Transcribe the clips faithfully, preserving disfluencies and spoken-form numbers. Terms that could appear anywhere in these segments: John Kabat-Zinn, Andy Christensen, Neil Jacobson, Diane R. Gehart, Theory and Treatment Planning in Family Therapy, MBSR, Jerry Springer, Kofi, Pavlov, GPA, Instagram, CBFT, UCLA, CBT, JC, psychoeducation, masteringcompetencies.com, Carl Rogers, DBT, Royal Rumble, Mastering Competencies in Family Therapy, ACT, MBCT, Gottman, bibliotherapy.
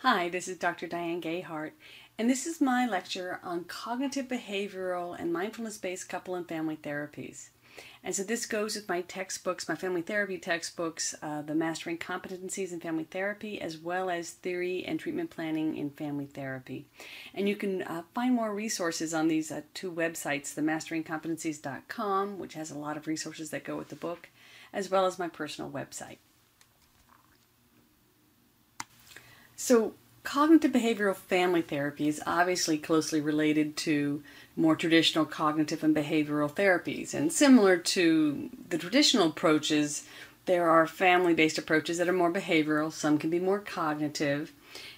Hi, this is Doctor Diane Gehart, and this is my lecture on cognitive behavioral and mindfulness-based couple and family therapies. And so this goes with my textbooks, my family therapy textbooks, uh, the Mastering Competencies in Family Therapy, as well as Theory and Treatment Planning in Family Therapy. And you can uh, find more resources on these uh, two websites, the mastering competencies dot com, which has a lot of resources that go with the book, as well as my personal website. So cognitive behavioral family therapy is obviously closely related to more traditional cognitive and behavioral therapies. And similar to the traditional approaches, there are family-based approaches that are more behavioral. Some can be more cognitive.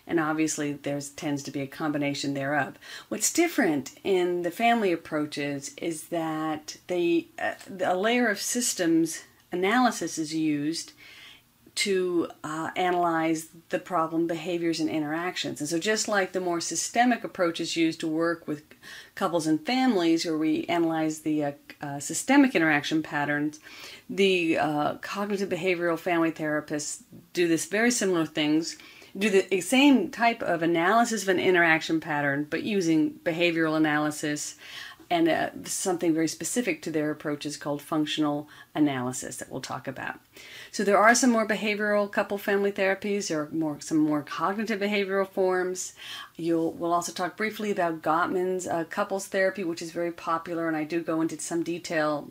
And obviously there tends to be a combination thereof. What's different in the family approaches is that they, uh, a layer of systems analysis is used to uh, analyze the problem behaviors and interactions. And so just like the more systemic approaches used to work with couples and families where we analyze the uh, uh, systemic interaction patterns, the uh, cognitive behavioral family therapists do this very similar things, do the same type of analysis of an interaction pattern, but using behavioral analysis and uh, something very specific to their approach is called functional analysis that we'll talk about. So there are some more behavioral couple family therapies, there are more, some more cognitive behavioral forms. You'll, we'll also talk briefly about Gottman's uh, couples therapy, which is very popular, and I do go into some detail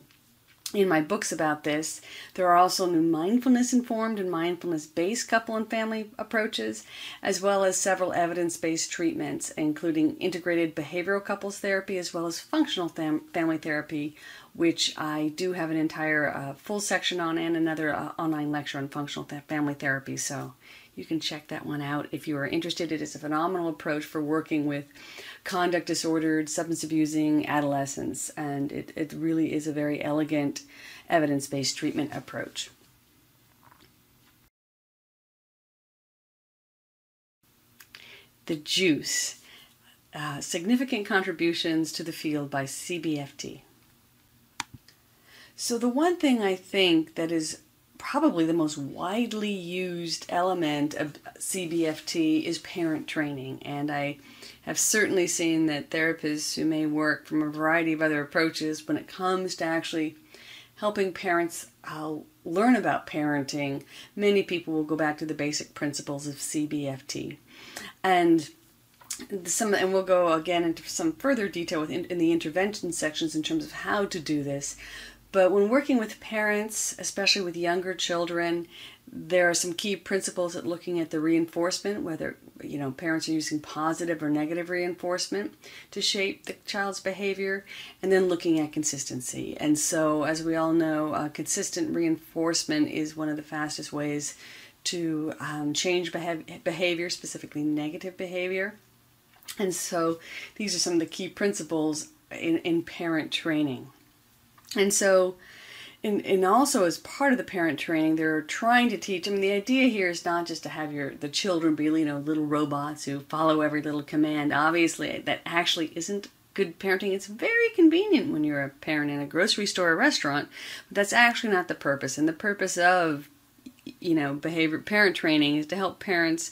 in my books about this. There are also new mindfulness-informed and mindfulness-based couple and family approaches, as well as several evidence-based treatments, including integrated behavioral couples therapy, as well as functional fam family therapy, which I do have an entire uh, full section on and another uh, online lecture on functional th family therapy. So you can check that one out if you are interested. It is a phenomenal approach for working with conduct disordered, substance abusing adolescents, and it, it really is a very elegant evidence-based treatment approach. The JUICE, uh, significant contributions to the field by C B F T. So the one thing I think that is probably the most widely used element of C B F T is parent training, and I have certainly seen that therapists who may work from a variety of other approaches, when it comes to actually helping parents uh, learn about parenting, many people will go back to the basic principles of C B F T. And Some, and we'll go again into some further detail within, in the intervention sections in terms of how to do this. But when working with parents, especially with younger children, there are some key principles at looking at the reinforcement, whether you know parents are using positive or negative reinforcement to shape the child's behavior, and then looking at consistency. And so, as we all know, uh, consistent reinforcement is one of the fastest ways to um, change behav behavior, specifically negative behavior. And so these are some of the key principles in, in parent training. And so, and, and also as part of the parent training, they're trying to teach, I mean, the idea here is not just to have your the children be, you know, little robots who follow every little command. Obviously, that actually isn't good parenting. It's very convenient when you're a parent in a grocery store or restaurant, but that's actually not the purpose. And the purpose of, you know, behavior parent training is to help parents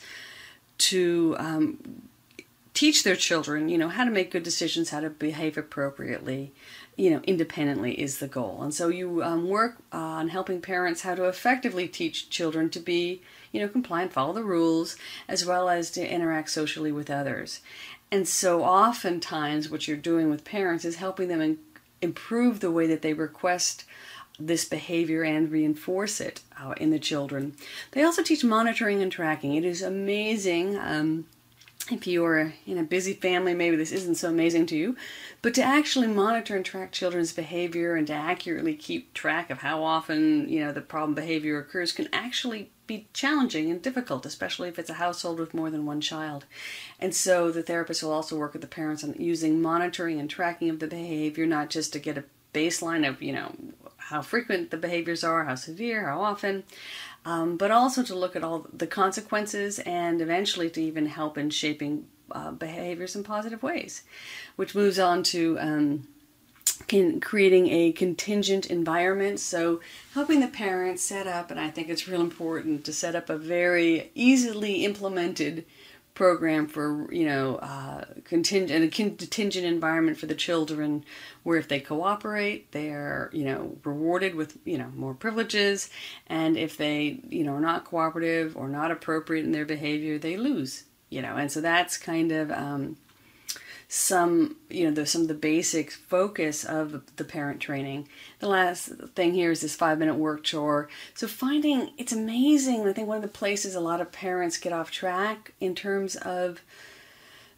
to um, teach their children, you know, how to make good decisions, how to behave appropriately, you know, independently is the goal. And so you um, work on helping parents how to effectively teach children to be, you know, compliant, follow the rules, as well as to interact socially with others. And so oftentimes what you're doing with parents is helping them improve the way that they request this behavior and reinforce it uh, in the children. They also teach monitoring and tracking. It is amazing. Um, If you are in a busy family, maybe this isn't so amazing to you, but to actually monitor and track children's behavior and to accurately keep track of how often, you know, the problem behavior occurs can actually be challenging and difficult, especially if it's a household with more than one child. And so the therapist will also work with the parents on using monitoring and tracking of the behavior, not just to get a baseline of, you know, how frequent the behaviors are, how severe, how often, um, but also to look at all the consequences and eventually to even help in shaping uh, behaviors in positive ways, which moves on to um, can, creating a contingent environment. So helping the parents set up, and I think it's real important to set up a very easily implemented program for, you know, uh, contingent, a contingent environment for the children, where if they cooperate, they're, you know, rewarded with, you know, more privileges. And if they, you know, are not cooperative or not appropriate in their behavior, they lose, you know. And so that's kind of um, some, you know, the, some of the basic focus of the parent training. The last thing here is this five-minute work chore. So finding, it's amazing, I think one of the places a lot of parents get off track in terms of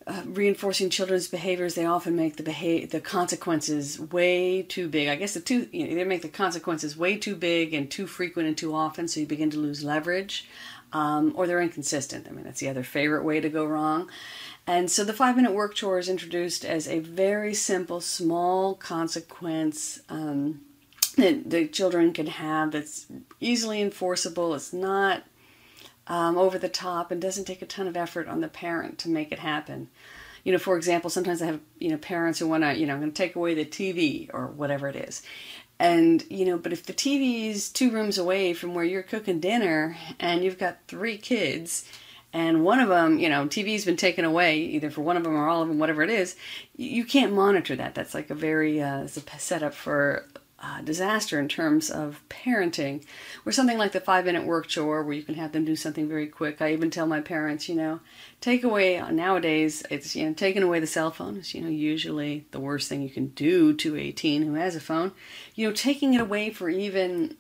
uh, reinforcing children's behaviors, they often make the behavior, the consequences way too big. I guess the two, you know, they make the consequences way too big and too frequent and too often, so you begin to lose leverage. Um, or they're inconsistent. I mean, that's the other favorite way to go wrong. And so the five-minute work chore is introduced as a very simple, small consequence um, that the children can have that's easily enforceable. It's not um, over the top and doesn't take a ton of effort on the parent to make it happen. You know, for example, sometimes I have, you know, parents who want to, you know, I'm going to take away the T V or whatever it is. And, you know, but if the T V's two rooms away from where you're cooking dinner and you've got three kids and one of them, you know, T V's been taken away either for one of them or all of them, whatever it is, you can't monitor that. That's like a very, uh, it's a setup for uh, disaster in terms of parenting, or something like the five-minute work chore where you can have them do something very quick. I even tell my parents, you know, take away, nowadays, it's, you know, taking away the cell phone is, you know, usually the worst thing you can do to a teen who has a phone. You know, taking it away for even,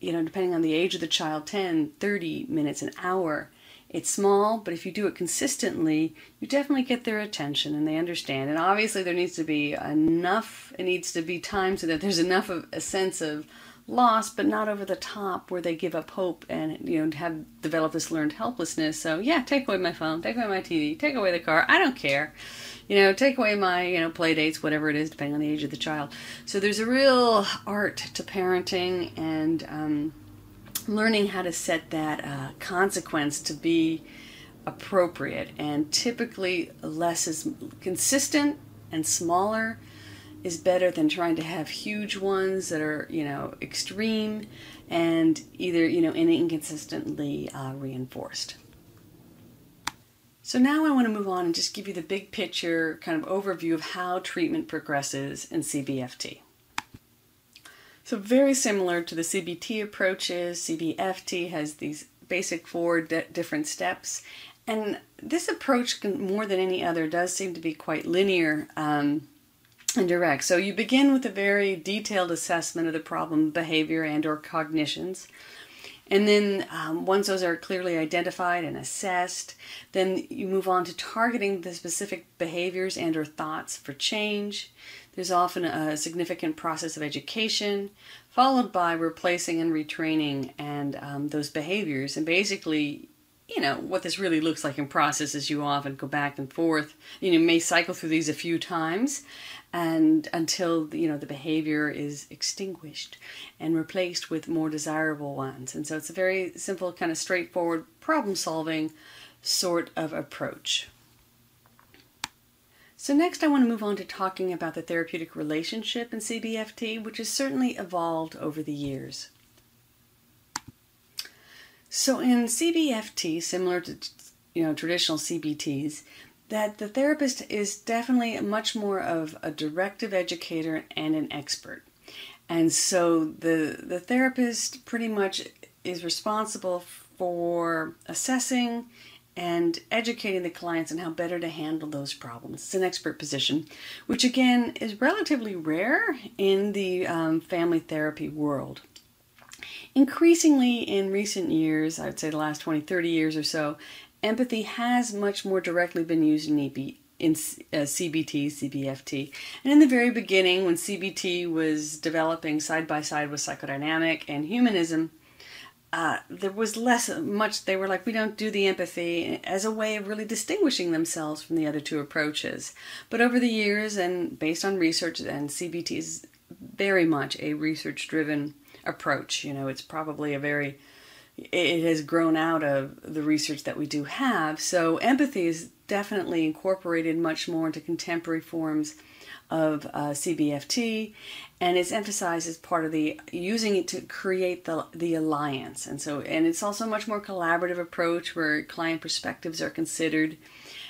you know, depending on the age of the child, ten, thirty minutes, an hour. It's small, but if you do it consistently, you definitely get their attention and they understand. And obviously there needs to be enough, it needs to be time so that there's enough of a sense of loss, but not over the top where they give up hope and, you know, have developed this learned helplessness. So yeah, take away my phone, take away my T V, take away the car, I don't care. You know, take away my, you know, play dates, whatever it is, depending on the age of the child. So there's a real art to parenting and, um, learning how to set that uh, consequence to be appropriate, and typically less is consistent and smaller is better than trying to have huge ones that are, you know, extreme and either, you know, inconsistently uh, reinforced. So now I want to move on and just give you the big picture kind of overview of how treatment progresses in C B F T. So very similar to the C B T approaches, C B F T has these basic four di different steps. And this approach, can, more than any other, does seem to be quite linear um, and direct. So you begin with a very detailed assessment of the problem, behavior, and or cognitions. And then um, once those are clearly identified and assessed, then you move on to targeting the specific behaviors and or thoughts for change. There's often a significant process of education, followed by replacing and retraining and um, those behaviors. And basically, you know, what this really looks like in process is you often go back and forth. You know, you may cycle through these a few times and until, you know, the behavior is extinguished and replaced with more desirable ones. And so it's a very simple, kind of straightforward problem-solving sort of approach. So next I want to move on to talking about the therapeutic relationship in C B F T, which has certainly evolved over the years. So in C B F T, similar to, you know, traditional C B Ts, that the therapist is definitely much more of a directive educator and an expert. And so the, the therapist pretty much is responsible for assessing and educating the clients on how better to handle those problems. It's an expert position, which again is relatively rare in the um, family therapy world. Increasingly in recent years, I'd say the last twenty, thirty years or so, empathy has much more directly been used in E P, in uh, C B T, C B F T. And in the very beginning, when C B T was developing side by side with psychodynamic and humanism, Uh, there was less much, they were like, we don't do the empathy as a way of really distinguishing themselves from the other two approaches. But over the years, and based on research, and C B T is very much a research-driven approach. You know, it's probably a very, it has grown out of the research that we do have. So empathy is definitely incorporated much more into contemporary forms of uh, C B F T, and it's emphasized as part of the using it to create the the alliance. And so, and it's also a much more collaborative approach where client perspectives are considered,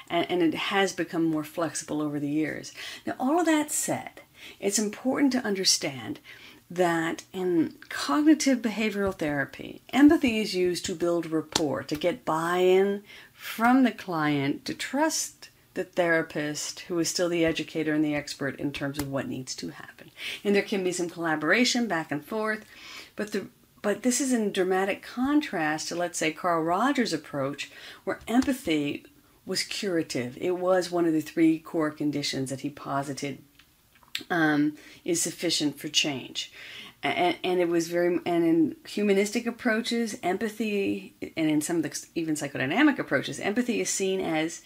and, and it has become more flexible over the years. Now, all of that said, it's important to understand that in cognitive behavioral therapy, empathy is used to build rapport, to get buy-in from the client, to trust the therapist, who is still the educator and the expert in terms of what needs to happen. And there can be some collaboration back and forth, but the But this is in dramatic contrast to, let's say, Carl Rogers' approach, where empathy was curative. It was one of the three core conditions that he posited um, is sufficient for change. And, and it was very, and in humanistic approaches, empathy, and in some of the even psychodynamic approaches, empathy is seen as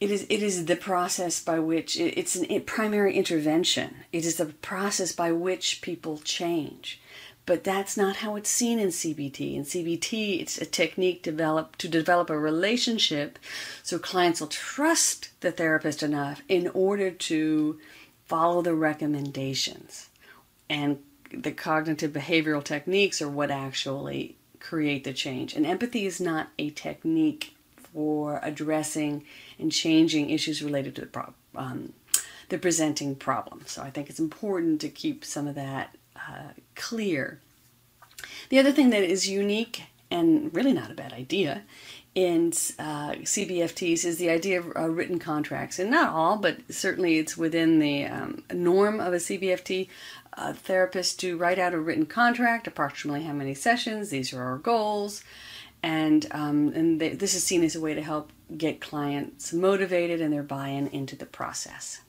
It is, it is the process by which, it, it's a it primary intervention. It is the process by which people change. But that's not how it's seen in C B T. In C B T, it's a technique developed to develop a relationship so clients will trust the therapist enough in order to follow the recommendations. And the cognitive behavioral techniques are what actually create the change. And empathy is not a technique for addressing and changing issues related to the, prob um, the presenting problem. So I think it's important to keep some of that uh, clear. The other thing that is unique and really not a bad idea in uh, C B F Ts is the idea of uh, written contracts. And not all, but certainly it's within the um, norm of a C B F T. Uh, therapists do write out a written contract, approximately how many sessions, these are our goals. And, um, and they, this is seen as a way to help get clients motivated and their buy-in into the process.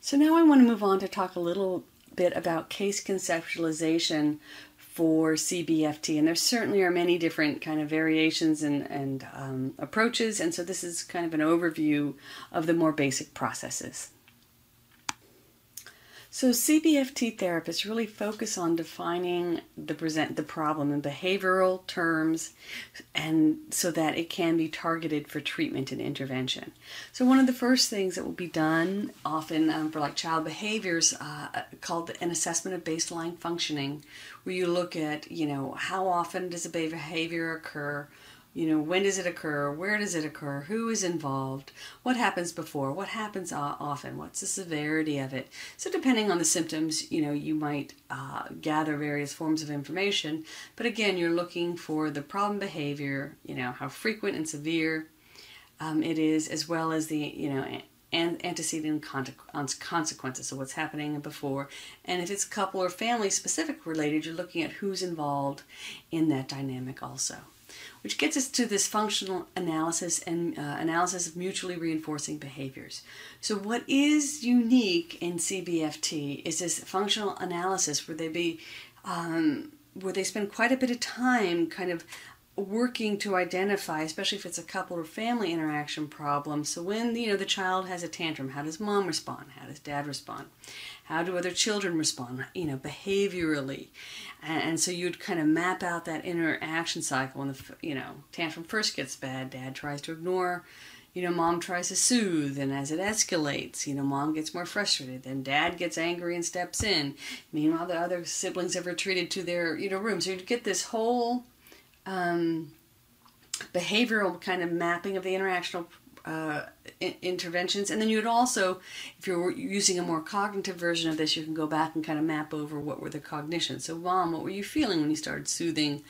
So now I want to move on to talk a little bit about case conceptualization for C B F T. And there certainly are many different kind of variations and, and um, approaches. And so this is kind of an overview of the more basic processes. So C B F T therapists really focus on defining the present the problem in behavioral terms, and so that it can be targeted for treatment and intervention. So one of the first things that will be done often um, for like child behaviors uh, called an assessment of baseline functioning, where you look at, you know, how often does a behavior occur, you know, when does it occur, where does it occur, who is involved, what happens before, what happens often, what's the severity of it. So depending on the symptoms, you know, you might uh, gather various forms of information, but again, you're looking for the problem behavior, you know, how frequent and severe um, it is, as well as the, you know, and antecedent consequences, so what's happening before. And if it's couple or family specific related, you're looking at who's involved in that dynamic also. Which gets us to this functional analysis and uh, analysis of mutually reinforcing behaviors. So what is unique in C B F T is this functional analysis where they be, um, where they spend quite a bit of time kind of working to identify, especially if it's a couple or family interaction problem. So when, you know, the child has a tantrum, how does mom respond? How does dad respond? How do other children respond, you know, behaviorally? And so you'd kind of map out that interaction cycle when the, you know, tantrum first gets bad, dad tries to ignore, you know, mom tries to soothe, and as it escalates, you know, mom gets more frustrated, then dad gets angry and steps in. Meanwhile, the other siblings have retreated to their, you know, room. So you'd get this whole Um, behavioral kind of mapping of the interactional uh, in interventions. And then you would also, if you're using a more cognitive version of this, you can go back and kind of map over what were the cognitions. So, mom, what were you feeling when you started soothing,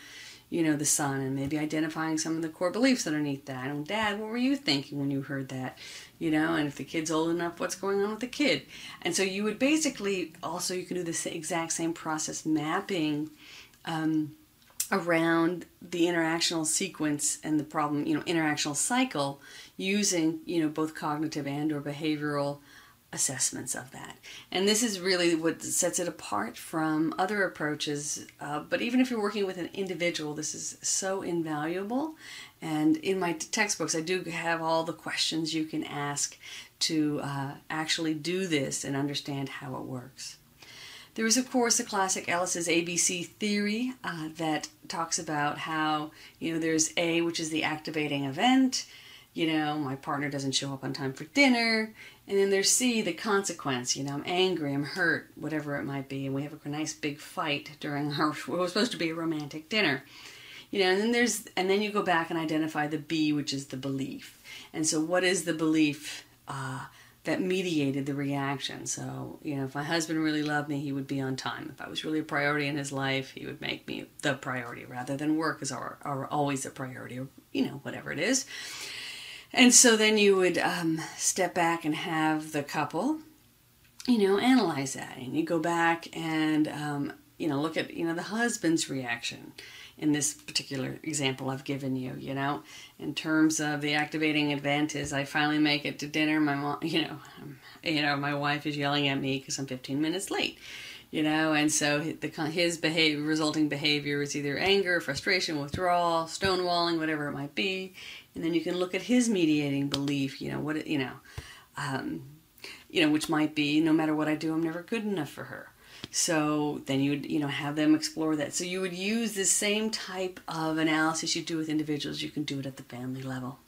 you know, the son, and maybe identifying some of the core beliefs underneath that? And dad, what were you thinking when you heard that? You know, and if the kid's old enough, what's going on with the kid? And so you would basically also, you can do this exact same process mapping um, around the interactional sequence and the problem, you know, interactional cycle, using, you know, both cognitive and or behavioral assessments of that. And this is really what sets it apart from other approaches. Uh, but even if you're working with an individual, this is so invaluable. And in my textbooks, I do have all the questions you can ask to uh, actually do this and understand how it works. There is, of course, the classic Ellis's A B C theory uh, that talks about how, you know, there's A, which is the activating event, you know, my partner doesn't show up on time for dinner. And then there's C, the consequence, you know, I'm angry, I'm hurt, whatever it might be. And we have a nice big fight during our, what was supposed to be a romantic dinner. You know, and then there's, and then you go back and identify the B, which is the belief. And so what is the belief uh, that mediated the reaction? So, you know, if my husband really loved me, he would be on time. If I was really a priority in his life, he would make me the priority rather than work is our, our always a priority, or, you know, whatever it is. And so then you would um, step back and have the couple, you know, analyze that. And you go back and, um, you know, look at, you know, the husband's reaction in this particular example I've given you, you know, in terms of the activating event is I finally make it to dinner. My mom, you know, um, you know, my wife is yelling at me because I'm fifteen minutes late, you know, and so the, his behavior, resulting behavior is either anger, frustration, withdrawal, stonewalling, whatever it might be. And then you can look at his mediating belief, you know, what, you know, um, you know, which might be, no matter what I do, I'm never good enough for her. So then you would, you know, have them explore that. So you would use the same type of analysis you do with individuals. You can do it at the family level.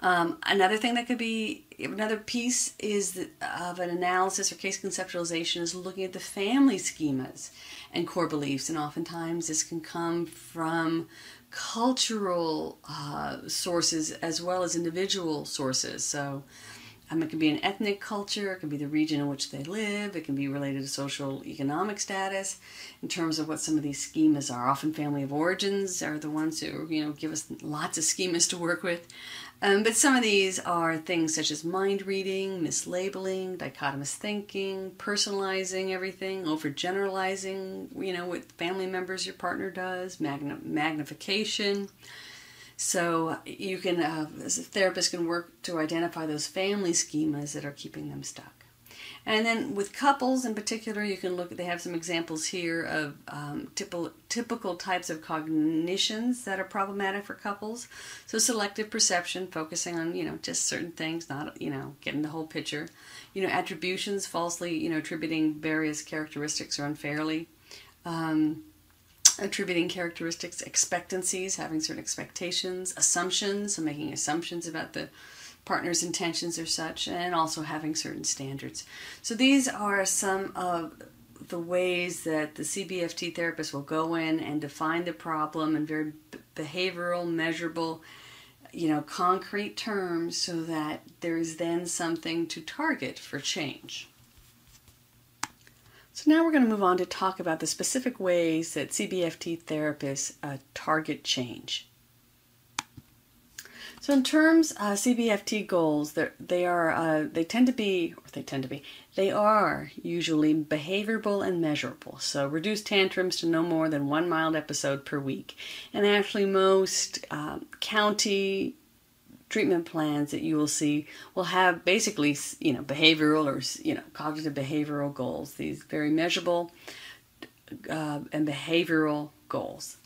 Um, another thing that could be, another piece is the, of an analysis or case conceptualization is looking at the family schemas and core beliefs. And oftentimes this can come from cultural uh, sources as well as individual sources. So um, it can be an ethnic culture, it can be the region in which they live, it can be related to social economic status in terms of what some of these schemas are. Often family of origins are the ones who, you know, give us lots of schemas to work with. Um, but some of these are things such as mind reading, mislabeling, dichotomous thinking, personalizing everything, overgeneralizing, you know, with family members your partner does, magn magnification. So you can, uh, as a therapist, can work to identify those family schemas that are keeping them stuck. And then with couples in particular, you can look at, they have some examples here of um, typical, typical types of cognitions that are problematic for couples. So selective perception, focusing on, you know, just certain things, not, you know, getting the whole picture. You know, attributions, falsely, you know, attributing various characteristics or unfairly. Um, attributing characteristics, expectancies, having certain expectations, assumptions, so making assumptions about the partner's intentions or such, and also having certain standards. So these are some of the ways that the C B F T therapist will go in and define the problem in very behavioral, measurable, you know, concrete terms, so that there is then something to target for change. So now we're going to move on to talk about the specific ways that C B F T therapists uh, target change. So in terms of uh, C B F T goals, they are uh, they tend to be, or they tend to be, they are usually behaviorable and measurable. So reduce tantrums to no more than one mild episode per week. And actually most um, county treatment plans that you will see will have basically, you know, behavioral or, you know, cognitive behavioral goals, these very measurable uh, and behavioral goals.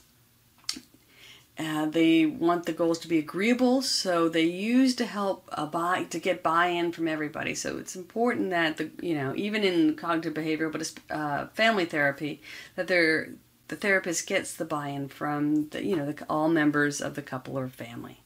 Uh, they want the goals to be agreeable, so they use to help uh, buy to get buy-in from everybody. So it's important that the you know even in cognitive behavioral, but uh, family therapy, that they're, the therapist gets the buy-in from the, you know the, all members of the couple or family.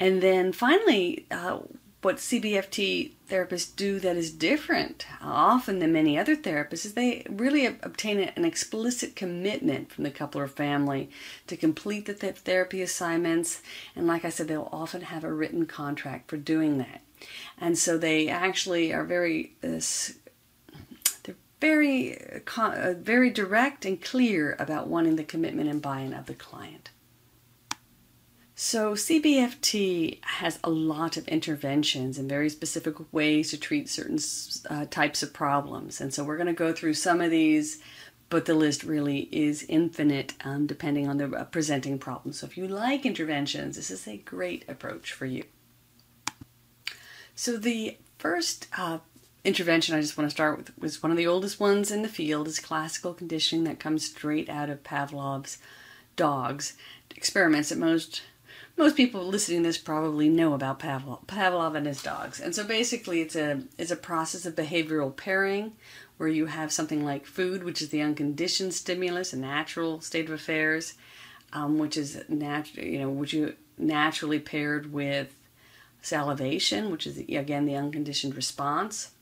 And then finally, uh, what C B F T therapists do that is different often than many other therapists is they really obtain an explicit commitment from the couple or family to complete the th therapy assignments. And like I said, they'll often have a written contract for doing that. And so they actually are very, uh, they're very, uh, very direct and clear about wanting the commitment and buy-in of the client. So C B F T has a lot of interventions and very specific ways to treat certain uh, types of problems. And so we're going to go through some of these, but the list really is infinite um, depending on the presenting problem. So if you like interventions, this is a great approach for you. So the first uh, intervention I just want to start with was one of the oldest ones in the field, is classical conditioning, that comes straight out of Pavlov's dogs experiments that most Most people listening to this probably know about Pavlov, Pavlov and his dogs. And so basically it's a, it's a process of behavioral pairing where you have something like food, which is the unconditioned stimulus, a natural state of affairs, um, which is natu you know, which you naturally paired with salivation, which is, again, the unconditioned response.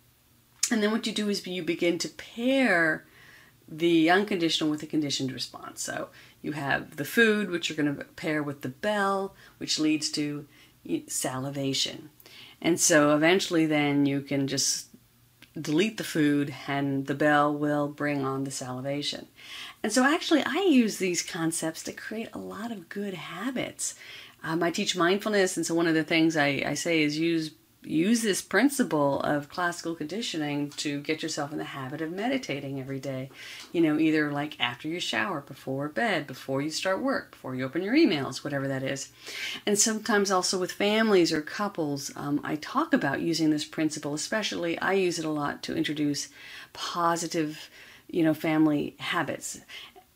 And then what you do is you begin to pair the unconditional with the conditioned response. So you have the food, which you're going to pair with the bell, which leads to salivation. And so eventually then you can just delete the food and the bell will bring on the salivation. And so actually I use these concepts to create a lot of good habits. Um, I teach mindfulness, and so one of the things I, I say is use use this principle of classical conditioning to get yourself in the habit of meditating every day. You know, either like after you shower, before bed, before you start work, before you open your emails, whatever that is. And sometimes also with families or couples, um, I talk about using this principle, especially I use it a lot to introduce positive, you know, family habits.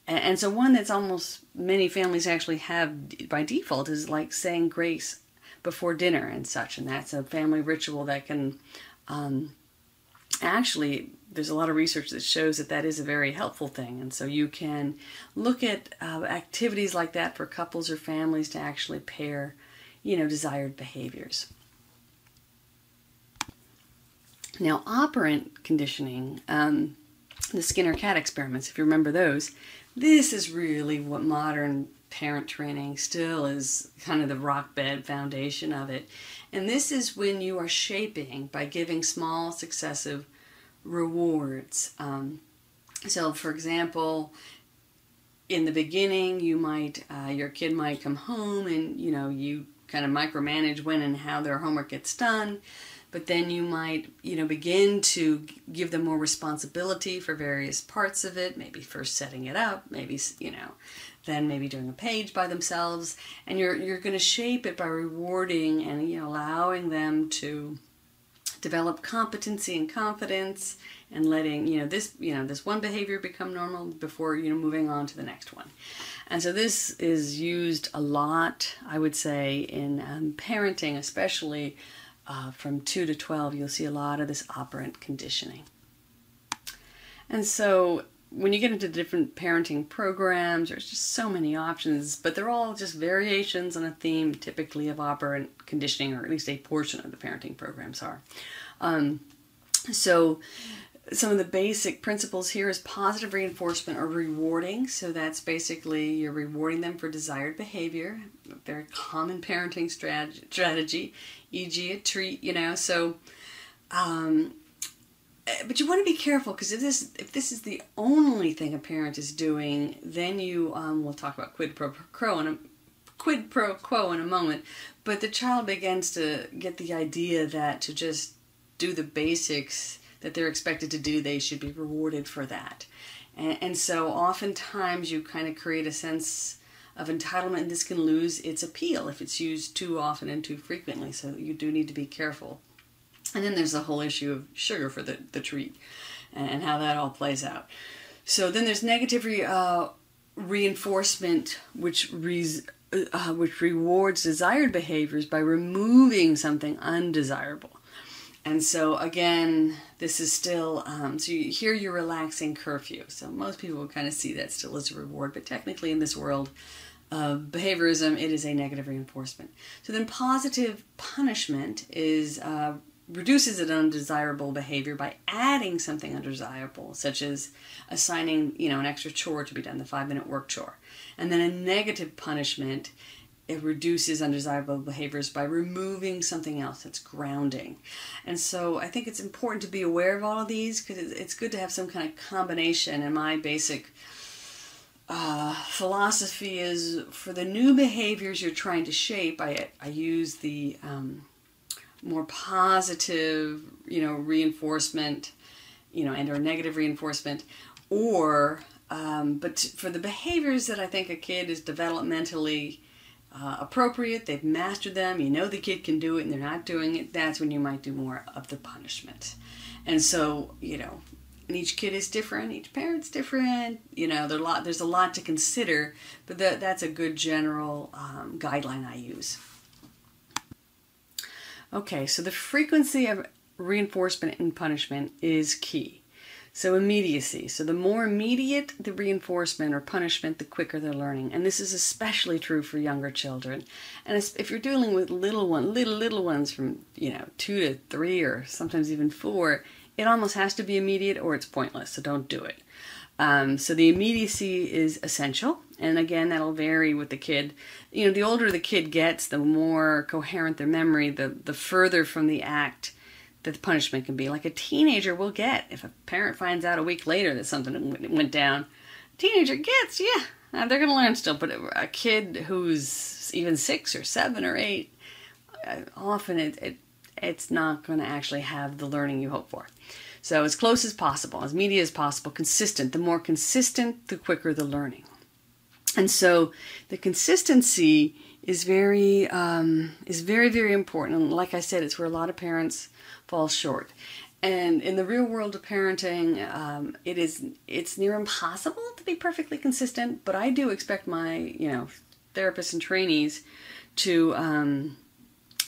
And so one that's almost many families actually have by default is like saying grace before dinner and such, and that's a family ritual that can um, actually, there's a lot of research that shows that that is a very helpful thing. And so you can look at uh, activities like that for couples or families to actually pair, you know, desired behaviors. Now, operant conditioning, um, the Skinner cat experiments, if you remember those, this is really what modern parent training still is, kind of the rock bed foundation of it. And this is when you are shaping by giving small successive rewards. Um, so for example, in the beginning you might, uh, your kid might come home and, you know, you kind of micromanage when and how their homework gets done. But then you might, you know, begin to give them more responsibility for various parts of it, maybe first setting it up, maybe, you know, then maybe doing a page by themselves. And you're, you're going to shape it by rewarding and, you know, allowing them to develop competency and confidence and letting, you know, this, you know, this one behavior become normal before, you know, moving on to the next one. And so this is used a lot, I would say, in um, parenting, especially Uh, from two to twelve, you'll see a lot of this operant conditioning. And so when you get into different parenting programs, there's just so many options, but they're all just variations on a theme typically of operant conditioning, or at least a portion of the parenting programs are. Um, so some of the basic principles here is positive reinforcement or rewarding. So that's basically you're rewarding them for desired behavior, a very common parenting strategy, for example a treat, you know. So, um, but you want to be careful, because if this, if this is the only thing a parent is doing, then you, um, we'll talk about quid pro quo in a, quid pro quo in a moment, but the child begins to get the idea that to just do the basics that they're expected to do, they should be rewarded for that. And, and so oftentimes you kind of create a sense of entitlement, and this can lose its appeal if it's used too often and too frequently. So you do need to be careful. And then there's the whole issue of sugar for the, the treat and, and how that all plays out. So then there's negative re, uh, reinforcement, which re, uh, which rewards desired behaviors by removing something undesirable. And so again, this is still, um, so you, here you're relaxing curfew. So most people will kind of see that still as a reward, but technically in this world of behaviorism, it is a negative reinforcement. So then positive punishment is, uh, reduces an undesirable behavior by adding something undesirable, such as assigning, you know, an extra chore to be done, the five minute work chore. And then a negative punishment, it reduces undesirable behaviors by removing something else that's grounding. And so I think it's important to be aware of all of these, because it's good to have some kind of combination. And my basic uh, philosophy is for the new behaviors you're trying to shape, I, I use the um, more positive, you know, reinforcement, you know, and or negative reinforcement, or, um, but for the behaviors that I think a kid is developmentally Uh, appropriate, they've mastered them, you know the kid can do it and they're not doing it, that's when you might do more of the punishment. And so, you know, and each kid is different, each parent's different, you know, there are a lot, there's a lot to consider, but that, that's a good general um, guideline I use. Okay, so the frequency of reinforcement and punishment is key. So immediacy. So the more immediate the reinforcement or punishment, the quicker they're learning. And this is especially true for younger children. And if you're dealing with little one, little, little ones from, you know, two to three or sometimes even four, it almost has to be immediate or it's pointless. So don't do it. Um, so the immediacy is essential. And again, that'll vary with the kid. You know, the older the kid gets, the more coherent their memory, the, the further from the act that the punishment can be. Like a teenager will get, if a parent finds out a week later that something went down, a teenager gets, yeah, they're going to learn still. But a kid who's even six or seven or eight, often it, it it's not going to actually have the learning you hope for. So as close as possible, as immediate as possible, consistent. The more consistent, the quicker the learning. And so the consistency is very, um, is very, very important. And like I said, it's where a lot of parents fall short. And in the real world of parenting, um, it is, it's near impossible to be perfectly consistent, but I do expect my, you know, therapists and trainees to, um,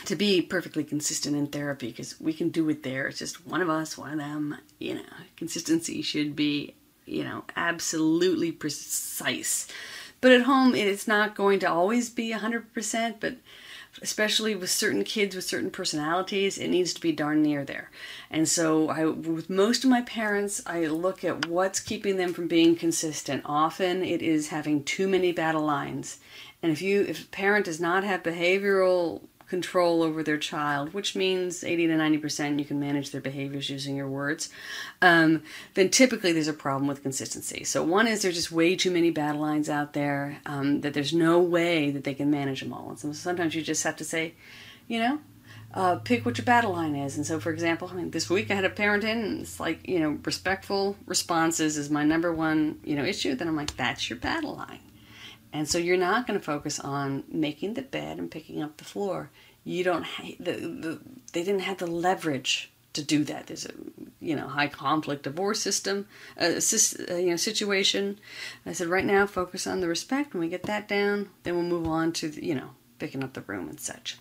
to be perfectly consistent in therapy, because we can do it there. It's just one of us, one of them, you know, consistency should be, you know, absolutely precise. But at home, it's not going to always be one hundred percent, but especially with certain kids with certain personalities, it needs to be darn near there. And so I, with most of my parents, I look at what's keeping them from being consistent. Often it is having too many battle lines. And if, you, if a parent does not have behavioral control over their child, which means eighty to ninety percent you can manage their behaviors using your words, um, then typically there's a problem with consistency. So one is there's just way too many battle lines out there, um, that there's no way that they can manage them all. And so sometimes you just have to say, you know, uh, pick what your battle line is. And so, for example, I mean, this week I had a parent in, and it's like, you know, respectful responses is my number one, you know, issue. Then I'm like, that's your battle line. And so you're not going to focus on making the bed and picking up the floor. You don't. Ha the, the, they didn't have the leverage to do that. There's a, you know, high conflict divorce system, uh, you know, situation. And I said, right now, focus on the respect. When we get that down, then we'll move on to the, you know, picking up the room and such.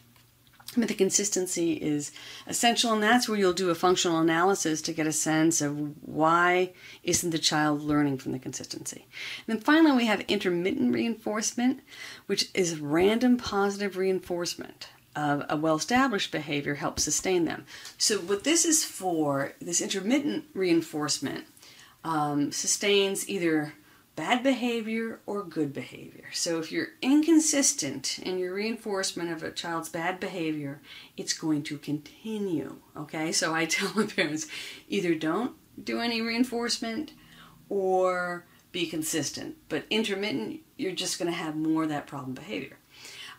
But the consistency is essential, and that's where you'll do a functional analysis to get a sense of why isn't the child learning from the consistency. And then finally, we have intermittent reinforcement, which is random positive reinforcement of a well-established behavior helps sustain them. So what this is for, this intermittent reinforcement um, sustains either bad behavior or good behavior. So if you're inconsistent in your reinforcement of a child's bad behavior, it's going to continue, okay? So I tell my parents, either don't do any reinforcement or be consistent. But intermittent, you're just going to have more of that problem behavior.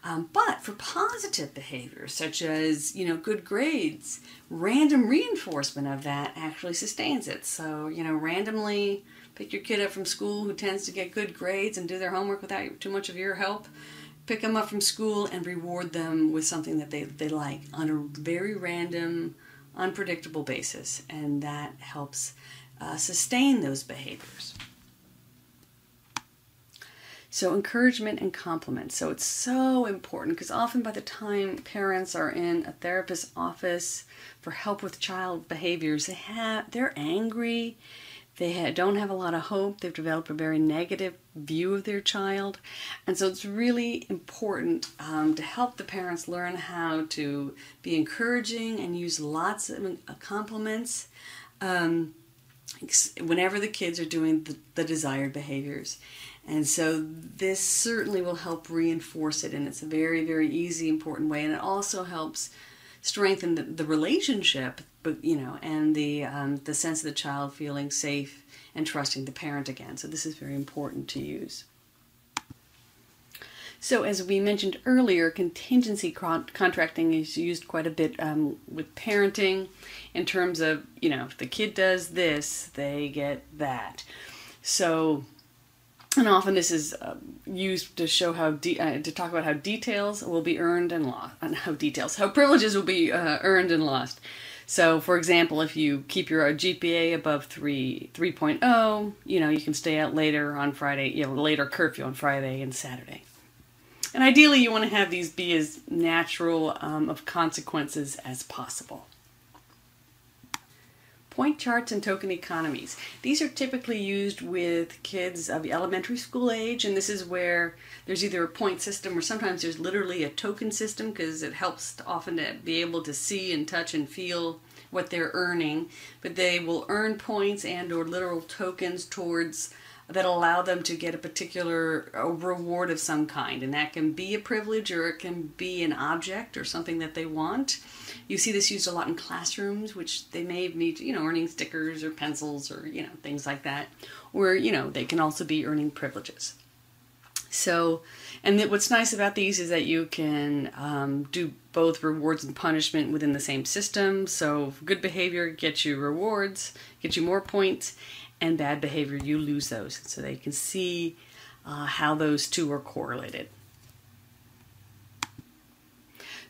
Um, but for positive behavior, such as, you know, good grades, random reinforcement of that actually sustains it. So, you know, randomly pick your kid up from school who tends to get good grades and do their homework without too much of your help. Pick them up from school and reward them with something that they, they like on a very random, unpredictable basis. And that helps uh, sustain those behaviors. So encouragement and compliments. So it's so important, because often by the time parents are in a therapist's office for help with child behaviors, they have, they're angry. They don't have a lot of hope. They've developed a very negative view of their child. And so it's really important um, to help the parents learn how to be encouraging and use lots of compliments um, whenever the kids are doing the, the desired behaviors. And so this certainly will help reinforce it. And it's a very, very easy, important way. And it also helps strengthen the, the relationship, but you know, and the um, the sense of the child feeling safe and trusting the parent again. So this is very important to use. So as we mentioned earlier, contingency con contracting is used quite a bit um, with parenting, in terms of, you know, if the kid does this, they get that. So. And often this is uh, used to show how de uh, to talk about how details will be earned and lost, and how details, how privileges will be uh, earned and lost. So, for example, if you keep your G P A above three three point oh, you know, you can stay out later on Friday, you know, later curfew on Friday and Saturday. And ideally, you want to have these be as natural um, of consequences as possible. Point charts and token economies. These are typically used with kids of elementary school age, and this is where there's either a point system or sometimes there's literally a token system, because it helps often to be able to see and touch and feel what they're earning. But they will earn points and or literal tokens towards that allow them to get a particular a reward of some kind, and that can be a privilege or it can be an object or something that they want. You see this used a lot in classrooms, which they may need, you know, earning stickers or pencils or, you know, things like that. Or, you know, they can also be earning privileges. So, and that what's nice about these is that you can um, do both rewards and punishment within the same system. So good behavior gets you rewards, gets you more points, and bad behavior, you lose those. So they can see uh, how those two are correlated.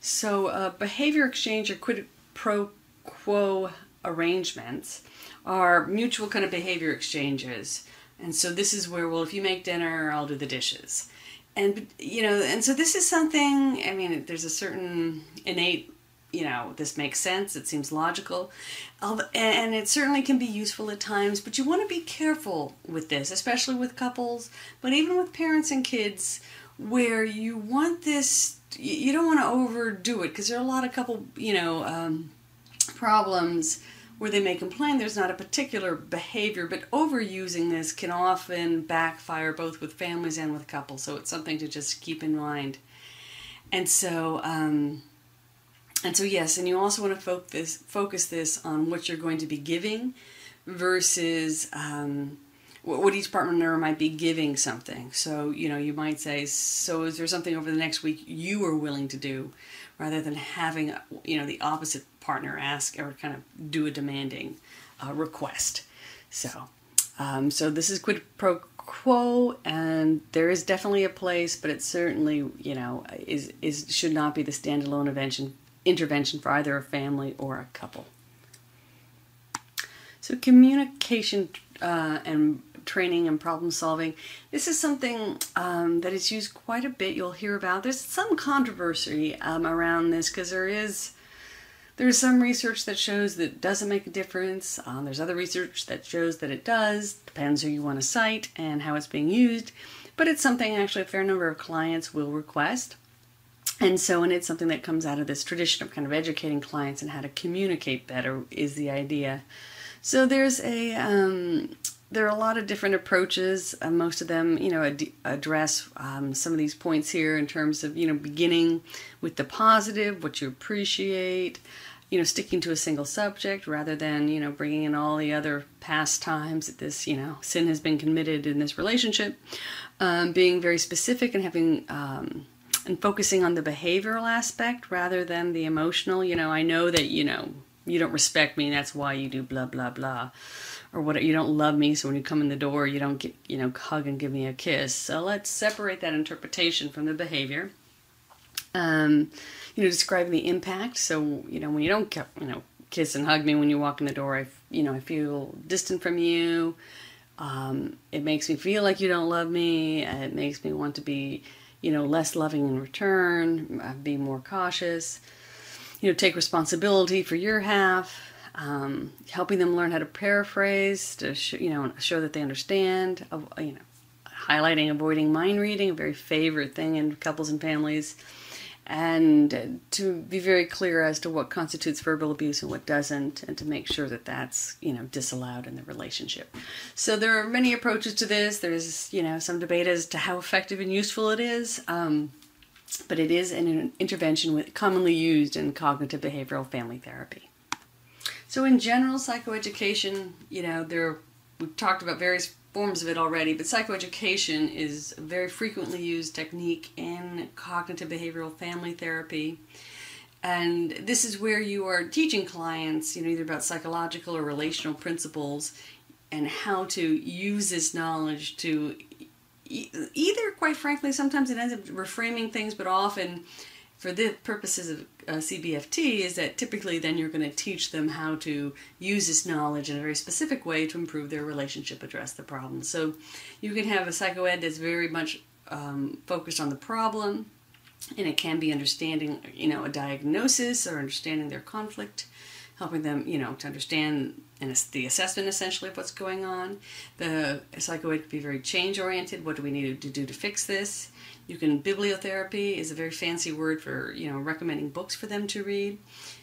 So uh, behavior exchange or quid pro quo arrangements are mutual kind of behavior exchanges. And so this is where, well, if you make dinner, I'll do the dishes. And, you know, and so this is something, I mean, there's a certain innate, you know, this makes sense, it seems logical, and it certainly can be useful at times, but you want to be careful with this, especially with couples, but even with parents and kids, where you want this, you don't want to overdo it, because there are a lot of couple, you know, um, problems where they may complain there's not a particular behavior, but overusing this can often backfire both with families and with couples, so it's something to just keep in mind. And so, um, and so yes, and you also want to focus, focus this on what you're going to be giving versus um, what each partner member might be giving something. So, you know, you might say, so is there something over the next week you are willing to do, rather than having, you know, the opposite partner ask or kind of do a demanding uh, request. So, um, so this is quid pro quo, and there is definitely a place, but it certainly, you know, is, is should not be the standalone intervention, intervention for either a family or a couple. So communication uh, and training and problem solving. This is something um, that is used quite a bit. You'll hear about. There's some controversy um, around this, because there is there's some research that shows that it doesn't make a difference. Um, there's other research that shows that it does. Depends who you want to cite and how it's being used. But it's something actually a fair number of clients will request. And so, and it's something that comes out of this tradition of kind of educating clients and how to communicate better is the idea. So there's a um, there are a lot of different approaches. Uh, most of them, you know, ad address um, some of these points here in terms of, you know, beginning with the positive, what you appreciate, you know, sticking to a single subject rather than, you know, bringing in all the other past times that this, you know, sin has been committed in this relationship. Um, being very specific and having um, and focusing on the behavioral aspect rather than the emotional. You know, I know that, you know, you don't respect me, that's why you do blah, blah, blah. Or what, you don't love me, so when you come in the door, you don't get, you know, hug and give me a kiss. So let's separate that interpretation from the behavior. Um, you know, describing the impact. So, you know, when you don't, you know, kiss and hug me when you walk in the door, I, you know, I feel distant from you. Um, it makes me feel like you don't love me. It makes me want to be, you know, less loving in return, be more cautious. You know, take responsibility for your half, um, helping them learn how to paraphrase to, sh you know, show that they understand, uh, you know, highlighting, avoiding mind reading, a very favorite thing in couples and families, and to be very clear as to what constitutes verbal abuse and what doesn't, and to make sure that that's, you know, disallowed in the relationship. So there are many approaches to this. There's, you know, some debate as to how effective and useful it is. Um, But it is an intervention with, commonly used in cognitive behavioral family therapy. So in general, psychoeducation, you know, there we've talked about various forms of it already, but psychoeducation is a very frequently used technique in cognitive behavioral family therapy. And this is where you are teaching clients, you know, either about psychological or relational principles and how to use this knowledge to either, quite frankly, sometimes it ends up reframing things, but often for the purposes of uh, C B F T is that typically then you're going to teach them how to use this knowledge in a very specific way to improve their relationship, address the problem. So you can have a psychoed that's very much um, focused on the problem, and it can be understanding, you know, a diagnosis or understanding their conflict. helping them, you know, to understand and the assessment essentially of what's going on. The psychoeducation can be very change oriented. What do we need to do to fix this? You can bibliotherapy is a very fancy word for, you know, recommending books for them to read.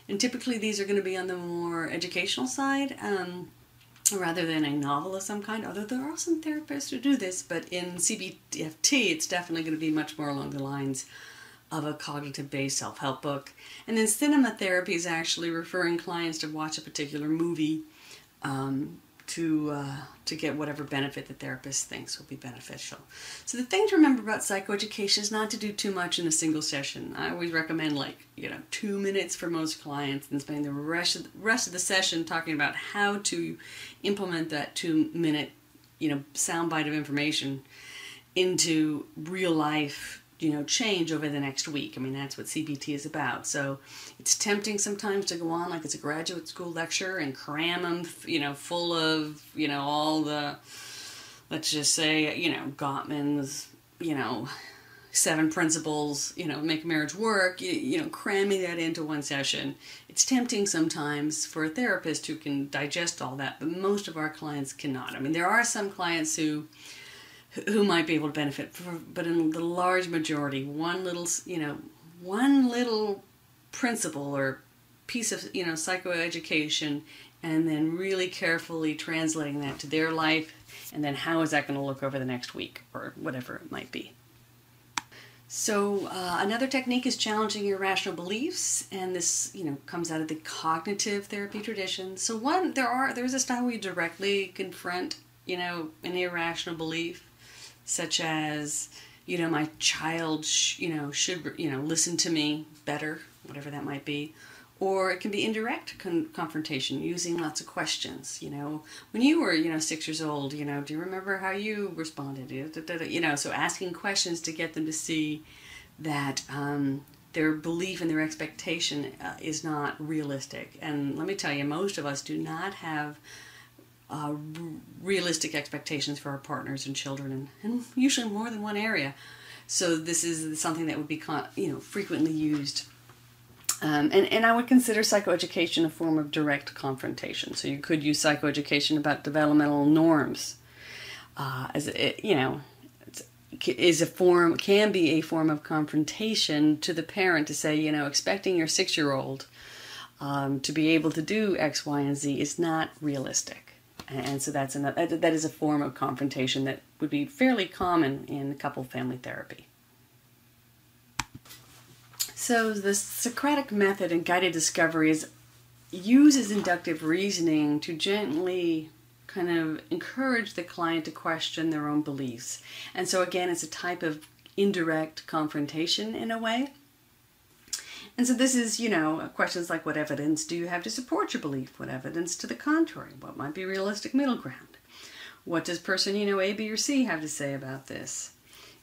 And typically these are going to be on the more educational side, um, rather than a novel of some kind, although there are some therapists who do this, but in C B F T it's definitely going to be much more along the lines of a cognitive-based self-help book. And then cinema therapy is actually referring clients to watch a particular movie um, to, uh, to get whatever benefit the therapist thinks will be beneficial. So the thing to remember about psychoeducation is not to do too much in a single session. I always recommend, like, you know, two minutes for most clients and spending the rest of the, rest of the session talking about how to implement that two-minute, you know, soundbite of information into real-life, you know, change over the next week. I mean, that's what C B T is about. So it's tempting sometimes to go on like it's a graduate school lecture and cram them, you know, full of, you know, all the, let's just say, you know, Gottman's, you know, seven principles, you know, make marriage work, you, you know, cramming that into one session. It's tempting sometimes for a therapist who can digest all that, but most of our clients cannot. I mean, there are some clients who who might be able to benefit, but in the large majority, one little, you know, one little principle or piece of, you know, psychoeducation, and then really carefully translating that to their life, and then how is that going to look over the next week or whatever it might be. So uh, another technique is challenging irrational beliefs, and this, you know, comes out of the cognitive therapy tradition. So one, there are there is a style where you directly confront, you know, an irrational belief, such as, you know, my child, sh you know, should, you know, listen to me better, whatever that might be. Or it can be indirect con confrontation using lots of questions. You know, when you were, you know, six years old, you know, do you remember how you responded? You know, so asking questions to get them to see that um, their belief and their expectation uh, is not realistic. And let me tell you, most of us do not have Uh, realistic expectations for our partners and children, and, and usually more than one area. So this is something that would be con you know, frequently used. Um, and, and I would consider psychoeducation a form of direct confrontation. So you could use psychoeducation about developmental norms uh, as it, you know, is a form, can be a form of confrontation to the parent to say, you know, expecting your six-year-old um, to be able to do X, Y, and Z is not realistic. And so that's another, that is a form of confrontation that would be fairly common in couple family therapy. So the Socratic method in guided discovery is, uses inductive reasoning to gently kind of encourage the client to question their own beliefs. And so again, it's a type of indirect confrontation in a way. And so this is, you know, questions like, what evidence do you have to support your belief? What evidence to the contrary? What might be realistic middle ground? What does person, you know, A, B, or C have to say about this?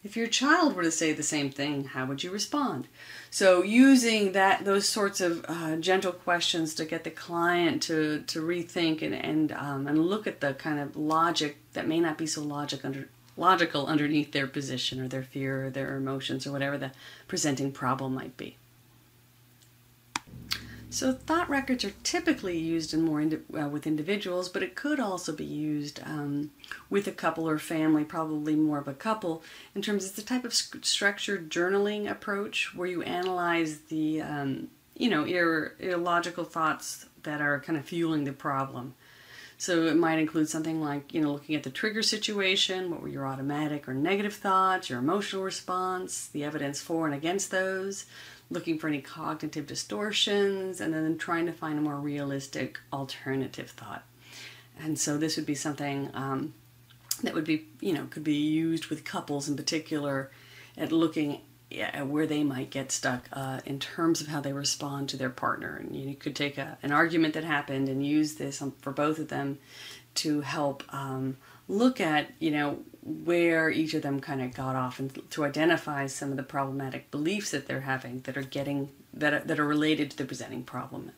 If your child were to say the same thing, how would you respond? So using that, those sorts of uh, gentle questions to get the client to, to rethink and, and, um, and look at the kind of logic that may not be so logic under, logical underneath their position or their fear or their emotions or whatever the presenting problem might be. So thought records are typically used in more indi uh, with individuals, but it could also be used um, with a couple or family, probably more of a couple, in terms of the type of structured journaling approach where you analyze the, um, you know, ir illogical thoughts that are kind of fueling the problem. So it might include something like, you know, looking at the trigger situation, what were your automatic or negative thoughts, your emotional response, the evidence for and against those, looking for any cognitive distortions, and then trying to find a more realistic alternative thought. And so this would be something um, that would be, you know, could be used with couples in particular at looking at where they might get stuck uh, in terms of how they respond to their partner. And you could take a, an argument that happened and use this for both of them to help um, look at, you know, where each of them kind of got off, and to identify some of the problematic beliefs that they're having that are getting that are, that are related to the presenting problem.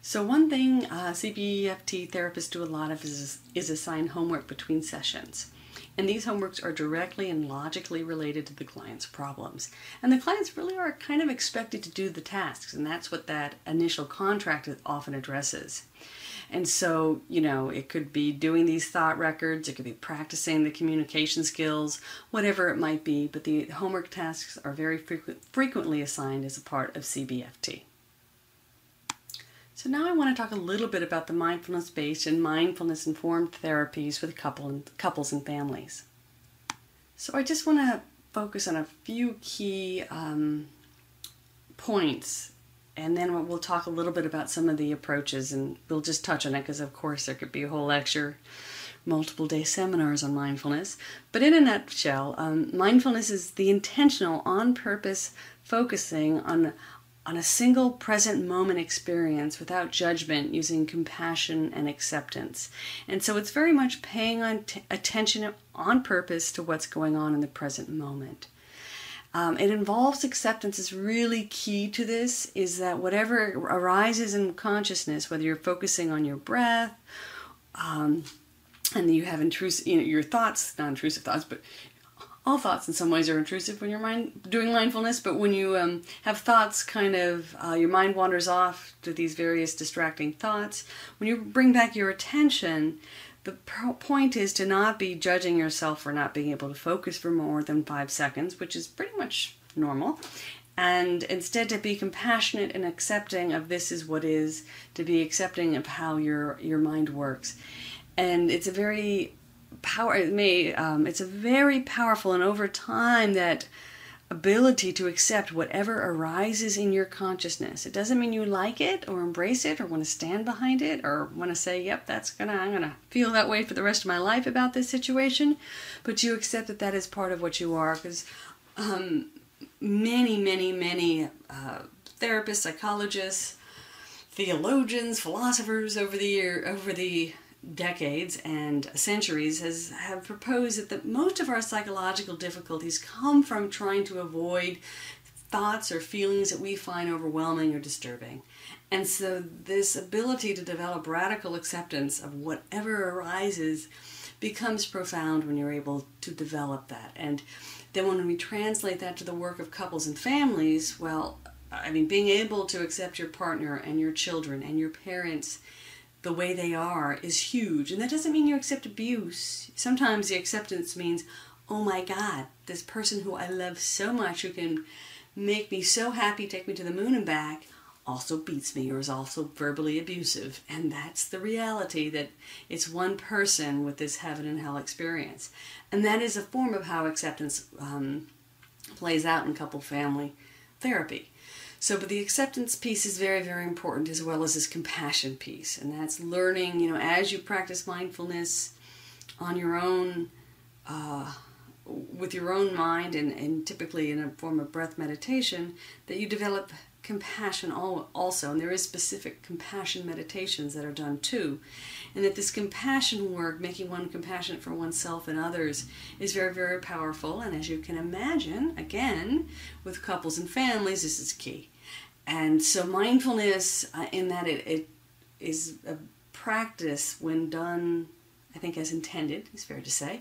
So one thing uh, C B F T therapists do a lot of is is assign homework between sessions, and these homeworks are directly and logically related to the client's problems. And the clients really are kind of expected to do the tasks, and that's what that initial contract often addresses. And so, you know, it could be doing these thought records, it could be practicing the communication skills, whatever it might be, but the homework tasks are very frequent, frequently assigned as a part of C B F T. So now I want to talk a little bit about the mindfulness-based and mindfulness-informed therapies with couple and, couples and families. So I just want to focus on a few key um, points, and then we'll talk a little bit about some of the approaches, and we'll just touch on it because, of course, there could be a whole lecture, multiple day seminars on mindfulness. But in a nutshell, um, mindfulness is the intentional, on-purpose focusing on, on a single present moment experience without judgment, using compassion and acceptance. And so it's very much paying on t- attention on purpose to what's going on in the present moment. Um, it involves acceptance. Is really key to this is that whatever arises in consciousness, whether you're focusing on your breath, um, and you have intrusive, you know, your thoughts, not intrusive thoughts, but all thoughts in some ways are intrusive when you're mind, doing mindfulness, but when you um, have thoughts kind of, uh, your mind wanders off to these various distracting thoughts. When you bring back your attention, the point is to not be judging yourself for not being able to focus for more than five seconds, which is pretty much normal, and instead to be compassionate and accepting of this is what is, to be accepting of how your your mind works. And it's a very power. It may um, it's a very powerful, and over time that ability to accept whatever arises in your consciousness. It doesn't mean you like it or embrace it or want to stand behind it or want to say, yep, that's gonna, I'm gonna feel that way for the rest of my life about this situation, but you accept that that is part of what you are, because um, many, many, many uh, therapists, psychologists, theologians, philosophers over the year, over the decades and centuries has have proposed that, that most of our psychological difficulties come from trying to avoid thoughts or feelings that we find overwhelming or disturbing. And so this ability to develop radical acceptance of whatever arises becomes profound when you're able to develop that. And then when we translate that to the work of couples and families, well, I mean, being able to accept your partner and your children and your parents the way they are is huge. And that doesn't mean you accept abuse. Sometimes the acceptance means, oh my God, this person who I love so much, who can make me so happy, take me to the moon and back, also beats me or is also verbally abusive. And that's the reality, that it's one person with this heaven and hell experience. And that is a form of how acceptance um, plays out in couple family therapy. So, but the acceptance piece is very, very important, as well as this compassion piece. And that's learning, you know, as you practice mindfulness on your own, uh, with your own mind, and, and typically in a form of breath meditation, that you develop compassion also. And there is specific compassion meditations that are done too. And that this compassion work, making one compassionate for oneself and others, is very, very powerful. And as you can imagine, again, with couples and families, this is key. And so mindfulness, uh, in that it, it is a practice when done, I think, as intended, it's fair to say,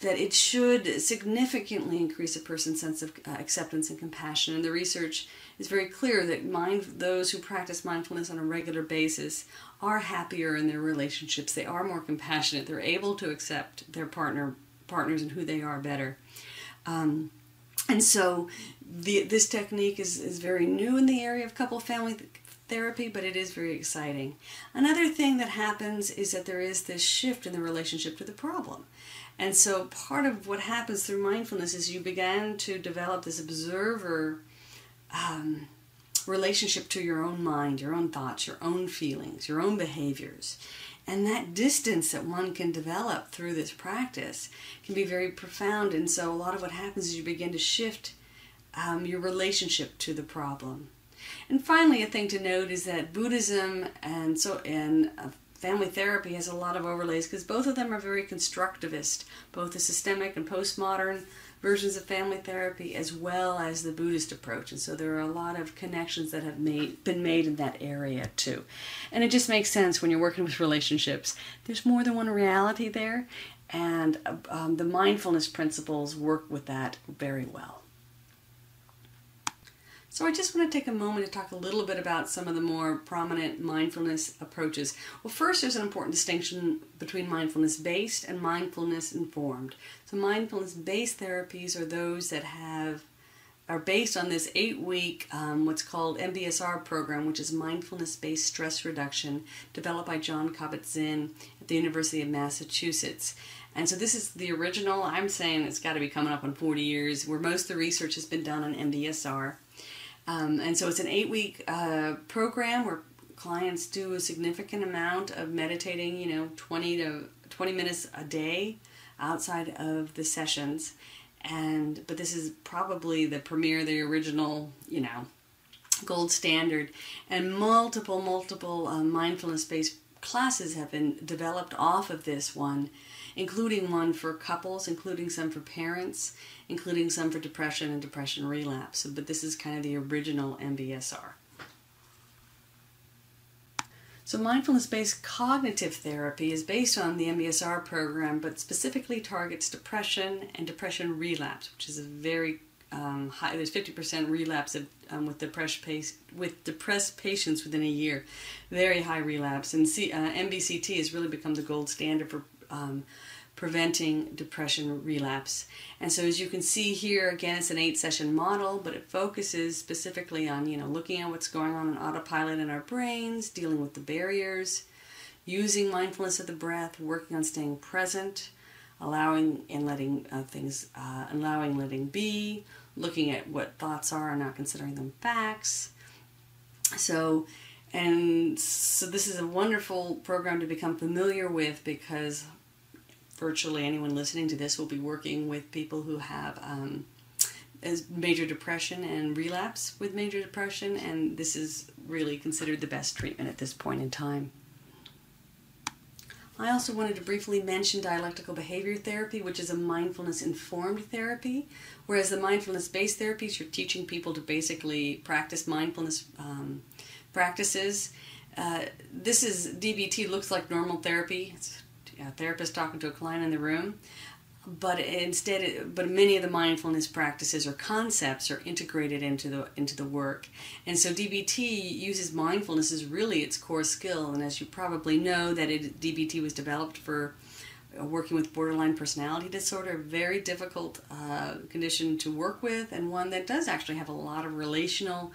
that it should significantly increase a person's sense of uh, acceptance and compassion. And the research is very clear that mind, those who practice mindfulness on a regular basis are happier in their relationships. They are more compassionate. They're able to accept their partner, partners and who they are better. Um, and so the, this technique is, is very new in the area of couple family th therapy, but it is very exciting. Another thing that happens is that there is this shift in the relationship to the problem. And so part of what happens through mindfulness is you begin to develop this observer um, relationship to your own mind, your own thoughts, your own feelings, your own behaviors. And that distance that one can develop through this practice can be very profound. And so a lot of what happens is you begin to shift um, your relationship to the problem. And finally, a thing to note is that Buddhism and so and uh, family therapy has a lot of overlays, because both of them are very constructivist, both the systemic and postmodern versions of family therapy, as well as the Buddhist approach. And so there are a lot of connections that have made, been made in that area too. And it just makes sense when you're working with relationships. There's more than one reality there, And um, the mindfulness principles work with that very well. So I just want to take a moment to talk a little bit about some of the more prominent mindfulness approaches. Well, first, there's an important distinction between mindfulness-based and mindfulness-informed. So mindfulness-based therapies are those that have are based on this eight-week um, what's called M B S R program, which is Mindfulness-Based Stress Reduction, developed by John Kabat-Zinn at the University of Massachusetts. And so this is the original. I'm saying it's got to be coming up on forty years, where most of the research has been done on M B S R. Um, and so it's an eight-week uh, program where clients do a significant amount of meditating, you know, twenty to twenty minutes a day outside of the sessions. And but this is probably the premier, the original, you know, gold standard. And multiple, multiple uh, mindfulness-based classes have been developed off of this one, including one for couples, including some for parents, including some for depression and depression relapse. But this is kind of the original M B S R. So mindfulness-based cognitive therapy is based on the M B S R program, but specifically targets depression and depression relapse, which is a very um, high, there's fifty percent relapse of, um, with, depressed with depressed patients within a year, very high relapse. And C, uh, M B C T has really become the gold standard for Um, preventing depression relapse. And so as you can see here, again, it's an eight-session model, but it focuses specifically on, you know, looking at what's going on in autopilot in our brains, dealing with the barriers, using mindfulness of the breath, working on staying present, allowing and letting uh, things, uh, allowing letting be, looking at what thoughts are and not considering them facts. So And so this is a wonderful program to become familiar with, because virtually anyone listening to this will be working with people who have um, major depression and relapse with major depression, and this is really considered the best treatment at this point in time. I also wanted to briefly mention dialectical behavior therapy, which is a mindfulness-informed therapy, whereas the mindfulness-based therapies, you're teaching people to basically practice mindfulness um, practices. Uh, this is D B T, looks like normal therapy. It's a therapist talking to a client in the room, but instead, it, but many of the mindfulness practices or concepts are integrated into the into the work. And so D B T uses mindfulness as really its core skill. And as you probably know, that it, D B T was developed for working with borderline personality disorder, a very difficult uh, condition to work with, and one that does actually have a lot of relational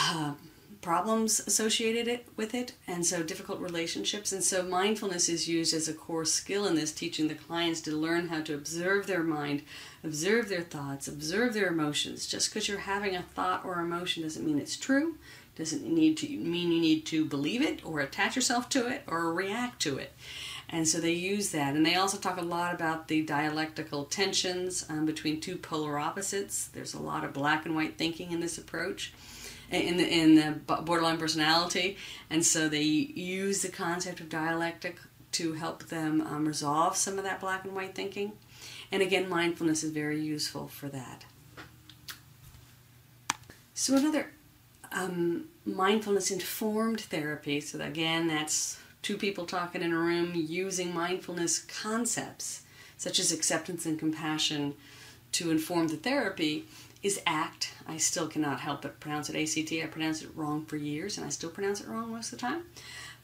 Uh, problems associated it with it, and so difficult relationships. And so mindfulness is used as a core skill in this, teaching the clients to learn how to observe their mind, observe their thoughts, observe their emotions. Just because you're having a thought or emotion doesn't mean it's true, doesn't need to mean you need to believe it or attach yourself to it or react to it. And so they use that. And they also talk a lot about the dialectical tensions um, between two polar opposites. There's a lot of black and white thinking in this approach, in the, in the borderline personality, and so they use the concept of dialectic to help them um, resolve some of that black and white thinking. And again, mindfulness is very useful for that. So another um, mindfulness-informed therapy, so that, again, that's two people talking in a room using mindfulness concepts such as acceptance and compassion to inform the therapy, is A C T. I still cannot help but pronounce it A C T. I pronounced it wrong for years, and I still pronounce it wrong most of the time.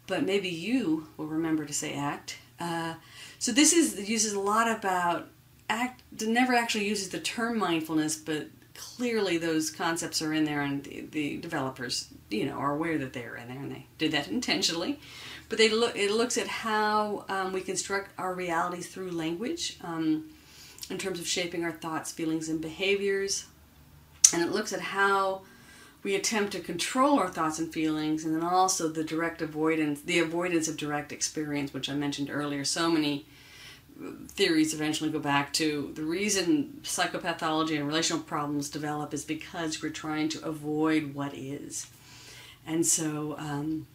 But maybe you will remember to say A C T. Uh, so this is uses a lot about A C T. It never actually uses the term mindfulness, but clearly those concepts are in there, and the, the developers, you know, are aware that they're in there, and they did that intentionally. But they look. It looks at how um, we construct our realities through language, um, in terms of shaping our thoughts, feelings, and behaviors. And it looks at how we attempt to control our thoughts and feelings, and then also the direct avoidance, the avoidance of direct experience, which I mentioned earlier. So many theories eventually go back to the reason psychopathology and relational problems develop is because we're trying to avoid what is. And so um,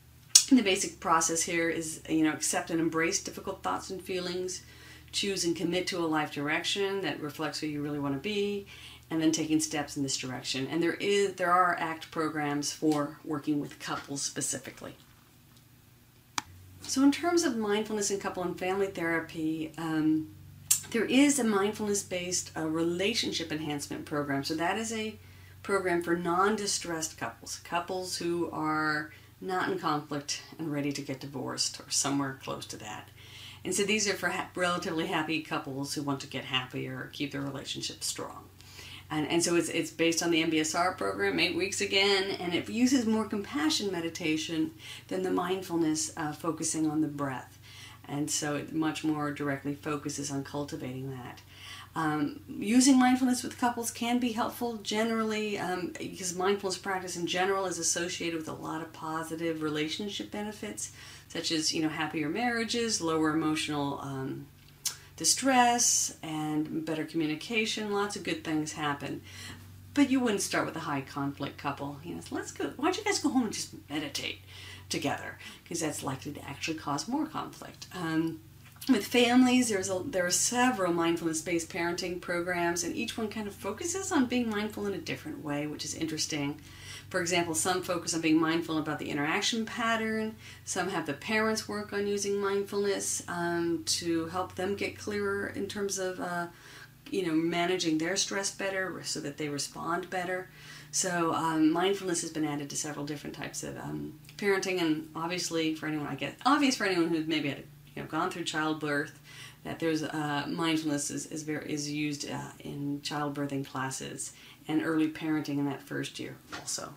the basic process here is, you know, accept and embrace difficult thoughts and feelings, choose and commit to a life direction that reflects who you really want to be, and then taking steps in this direction. And there is there are A C T programs for working with couples specifically. So in terms of mindfulness in couple and family therapy, um, there is a mindfulness-based uh, relationship enhancement program. So that is a program for non-distressed couples, couples who are not in conflict and ready to get divorced or somewhere close to that. And so these are for ha- relatively happy couples who want to get happier or keep their relationship strong. And, and so it's, it's based on the M B S R program, eight weeks again, and it uses more compassion meditation than the mindfulness uh, focusing on the breath. And so it much more directly focuses on cultivating that. Um, using mindfulness with couples can be helpful generally, um, because mindfulness practice in general is associated with a lot of positive relationship benefits, such as, you know, happier marriages, lower emotional um, distress, and better communication. Lots of good things happen. But you wouldn't start with a high conflict couple. You know, let's go, why don't you guys go home and just meditate together? Because that's likely to actually cause more conflict. Um, with families, there's a, there are several mindfulness-based parenting programs, and each one kind of focuses on being mindful in a different way, which is interesting. For example, some focus on being mindful about the interaction pattern. Some have the parents work on using mindfulness um, to help them get clearer in terms of uh, you know, managing their stress better so that they respond better. So um, mindfulness has been added to several different types of um, parenting, and obviously for anyone, I guess, obvious for anyone who's maybe had, you know, gone through childbirth, that there's uh, mindfulness is is, very, is used uh, in childbirthing classes and early parenting in that first year also.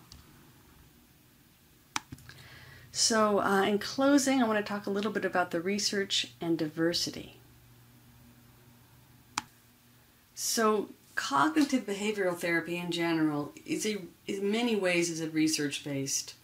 So uh, in closing, I want to talk a little bit about the research and diversity. So cognitive behavioral therapy in general is, a, in many ways, is a research-based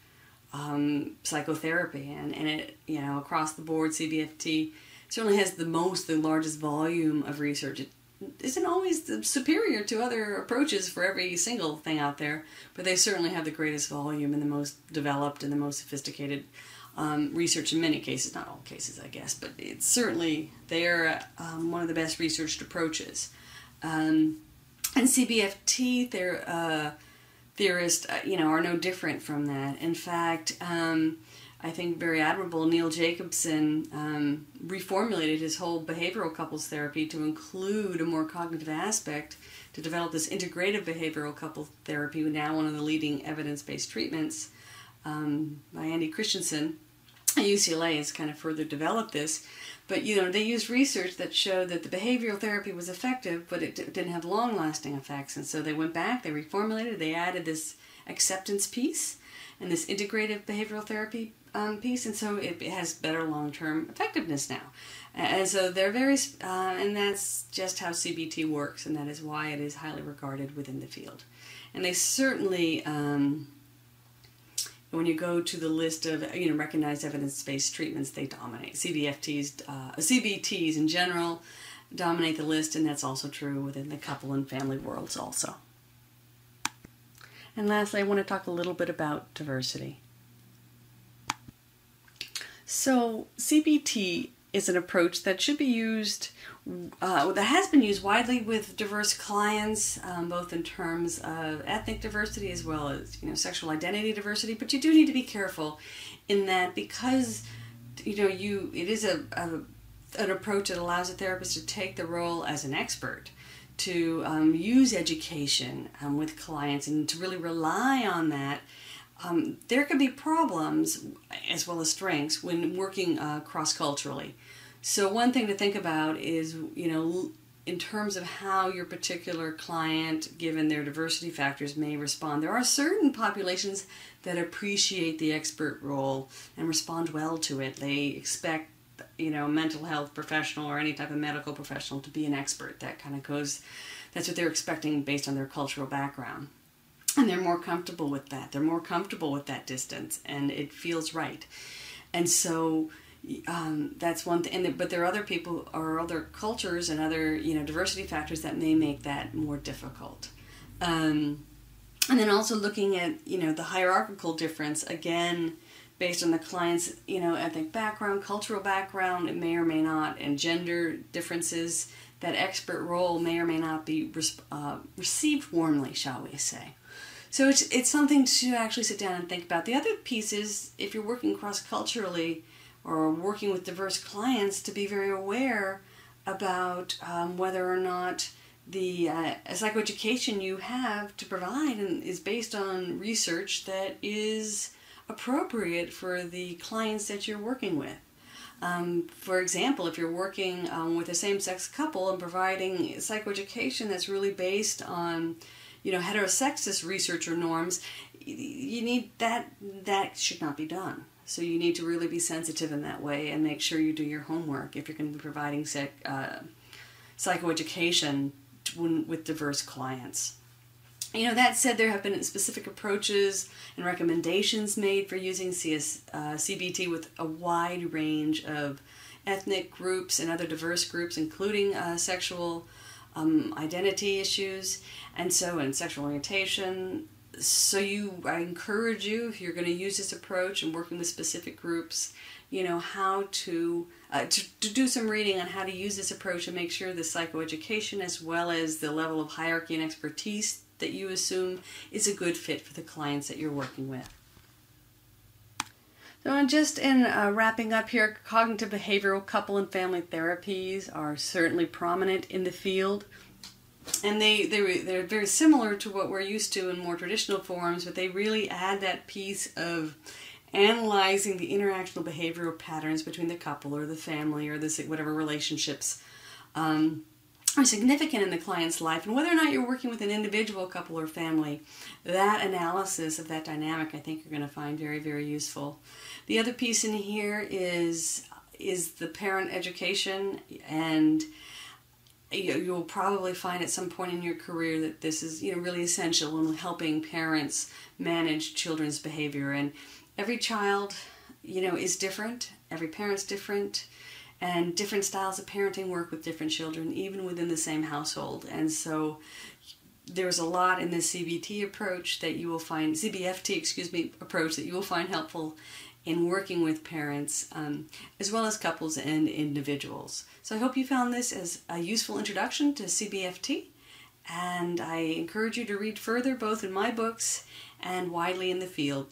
um, psychotherapy, and, and it, you know, across the board, C B F T certainly has the most, the largest volume of research. It isn't always superior to other approaches for every single thing out there, but they certainly have the greatest volume and the most developed and the most sophisticated um, research in many cases, not all cases I guess, but it's certainly, they're um, one of the best researched approaches. Um, and C B F T theor, uh, theorists, uh, you know, are no different from that. In fact, um, I think very admirable, Neil Jacobson um, reformulated his whole behavioral couples therapy to include a more cognitive aspect to develop this integrative behavioral couple therapy, now one of the leading evidence-based treatments um, by Andy Christensen. U C L A has kind of further developed this, but, you know, they used research that showed that the behavioral therapy was effective, but it d didn't have long-lasting effects, and so they went back, they reformulated, they added this acceptance piece and this integrative behavioral therapy um, piece, and so it, it has better long-term effectiveness now. And, and so they're very, uh, and that's just how C B T works, and that is why it is highly regarded within the field. And they certainly, um, when you go to the list of, you know, recognized evidence-based treatments, they dominate. C B F Ts, uh, C B Ts in general dominate the list, and that's also true within the couple and family worlds also. And lastly, I want to talk a little bit about diversity. So C B T is an approach that should be used, uh, that has been used widely with diverse clients, um, both in terms of ethnic diversity as well as, you know, sexual identity diversity. But you do need to be careful in that, because, you know, you it is a, a an approach that allows a therapist to take the role as an expert, to um, use education um, with clients and to really rely on that. Um, there can be problems as well as strengths when working uh, cross-culturally. So one thing to think about is, you know, in terms of how your particular client, given their diversity factors, may respond. There are certain populations that appreciate the expert role and respond well to it. They expect, you know, mental health professional or any type of medical professional to be an expert. That kind of goes, that's what they're expecting based on their cultural background. And they're more comfortable with that. They're more comfortable with that distance, and it feels right. And so um, that's one thing. The, but there are other people or other cultures and other, you know, diversity factors that may make that more difficult. Um, and then also looking at, you know, the hierarchical difference, again, based on the client's, you know, ethnic background, cultural background, it may or may not, and gender differences, that expert role may or may not be uh, received warmly, shall we say. So it's, it's something to actually sit down and think about. The other piece is, if you're working cross-culturally or working with diverse clients to be very aware about um, whether or not the uh, psychoeducation you have to provide and is based on research that is appropriate for the clients that you're working with. Um, for example, if you're working um, with a same-sex couple and providing psychoeducation that's really based on, you know, heterosexist research or norms, you need that, that should not be done. So you need to really be sensitive in that way and make sure you do your homework if you're going to be providing psych, uh, psychoeducation to, with diverse clients. You know, that said, there have been specific approaches and recommendations made for using C B F T with a wide range of ethnic groups and other diverse groups, including uh, sexual um, identity issues, and so and sexual orientation. So you, I encourage you, if you're going to use this approach and working with specific groups, you know, how to, uh, to, to do some reading on how to use this approach and make sure the psychoeducation as well as the level of hierarchy and expertise that you assume is a good fit for the clients that you're working with. So just in uh, wrapping up here, cognitive behavioral couple and family therapies are certainly prominent in the field. And they, they, they're very similar to what we're used to in more traditional forms, but they really add that piece of analyzing the interactional behavioral patterns between the couple or the family or the, whatever relationships um, are significant in the client's life. And whether or not you're working with an individual couple or family, that analysis of that dynamic I think you're going to find very, very useful. The other piece in here is, is the parent education, and you'll probably find at some point in your career that this is, you know, really essential in helping parents manage children's behavior. And every child, you know, is different. Every parent's different, and different styles of parenting work with different children, even within the same household. And so there's a lot in the C B T approach that you will find, C B F T, excuse me, approach that you will find helpful in working with parents, um, as well as couples and individuals. So I hope you found this as a useful introduction to C B F T, and I encourage you to read further both in my books and widely in the field.